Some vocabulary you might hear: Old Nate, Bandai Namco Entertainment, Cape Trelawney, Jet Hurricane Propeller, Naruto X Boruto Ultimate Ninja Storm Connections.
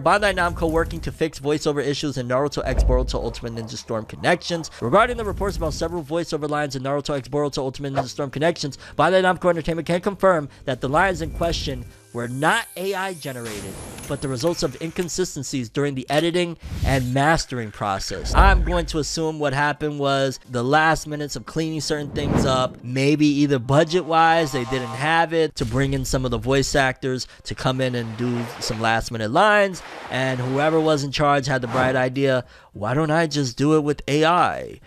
Bandai Namco working to fix voiceover issues in Naruto X Boruto Ultimate Ninja Storm Connections. Regarding the reports about several voiceover lines in Naruto X Boruto Ultimate Ninja Storm Connections, Bandai Namco Entertainment can confirm that the lines in question were not AI generated, but the results of inconsistencies during the editing and mastering process. I'm going to assume what happened was the last minutes of cleaning certain things up. Maybe either budget-wise, they didn't have it to bring in some of the voice actors to come in and do some last-minute lines. And whoever was in charge had the bright idea, why don't I just do it with AI?